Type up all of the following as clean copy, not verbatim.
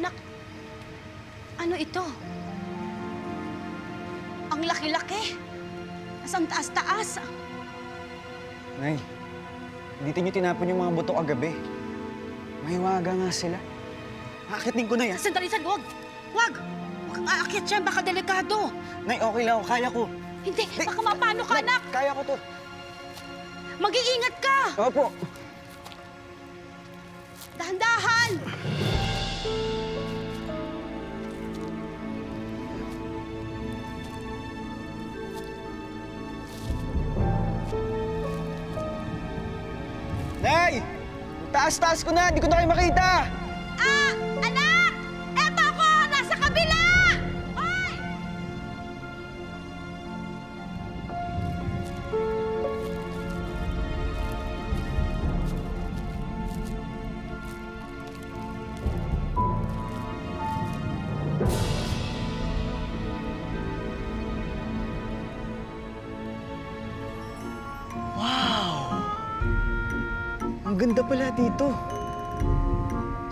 Nak... Ano ito? Ang laki-laki! Asang taas-taas! Nay, dito niyo tinapon yung mga buto kagabi. Mahiwaga nga sila. Aakitin ko na yan. Sandalisan, huwag! Huwag! Huwag kang aakit siya, baka delikado. Nay, okay lang. Kaya ko. Hindi, baka mapano ka, anak! Kaya ko to. Mag-iingat ka! Opo. Dahan-dahan! Nay! Taas-taas ko na! Hindi ko na kayo makita! Ah! Anak! Eto ako! Nasa kabila! Hoy! Wow! Ang ganda pala dito.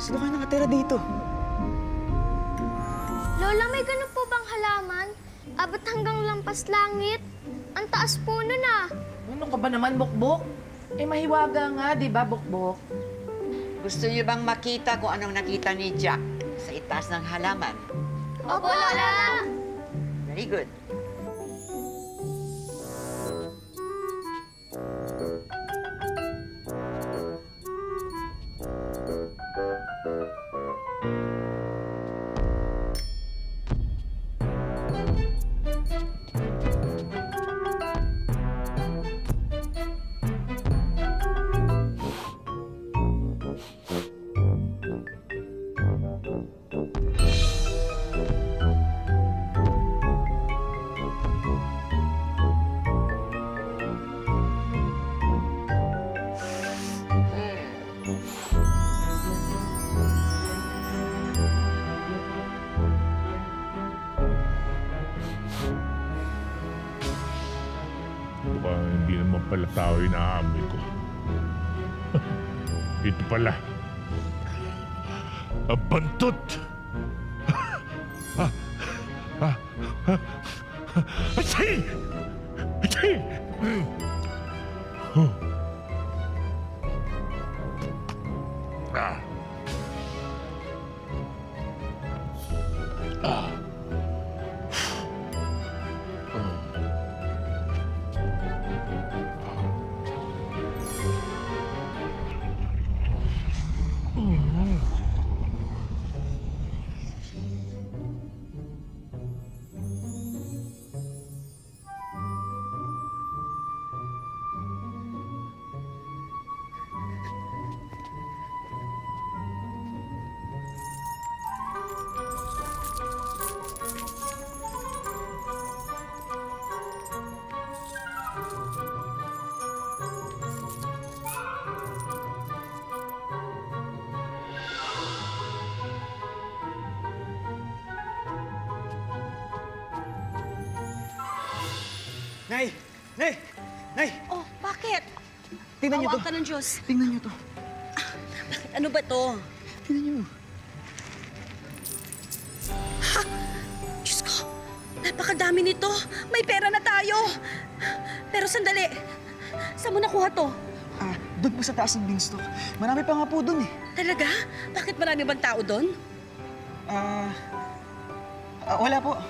Sino kayo nakatira dito? Lola, may ganun po bang halaman? Abot hanggang lampas langit? Ang taas po nun ah. Ano ka ba naman, Bokbok? Eh, mahiwaga nga, di ba, Bokbok? Gusto niyo bang makita kung anong nakita ni Jack sa itaas ng halaman? Opo, Lola! Very good. Hindi naman pala tao inaamoy ko. Ito pala. Ang bantot! Atay! Atay! Nay! Nay! Nay! Oh, bakit? Tingnan niyo to. Awaan ka ng Diyos. Tingnan niyo to. Ano ba to? Tingnan niyo. Ha! Diyos ko! Napakadami nito. May pera na tayo. Pero sandali. Saan mo nakuha to? Ah, doon po sa taas ng beanstalk. Marami pa nga po doon eh. Talaga? Bakit marami bang tao doon? Wala po.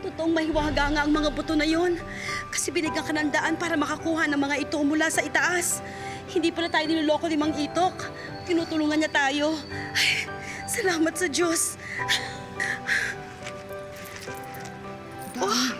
Totoong mahiwaga nga ang mga buto na yon. Kasi binigyan ka ng daan para makakuha ng mga ito mula sa itaas. Hindi pala tayo niloloko ni Mang Itok. Tinutulungan niya tayo. Ay, salamat sa Diyos. Oh!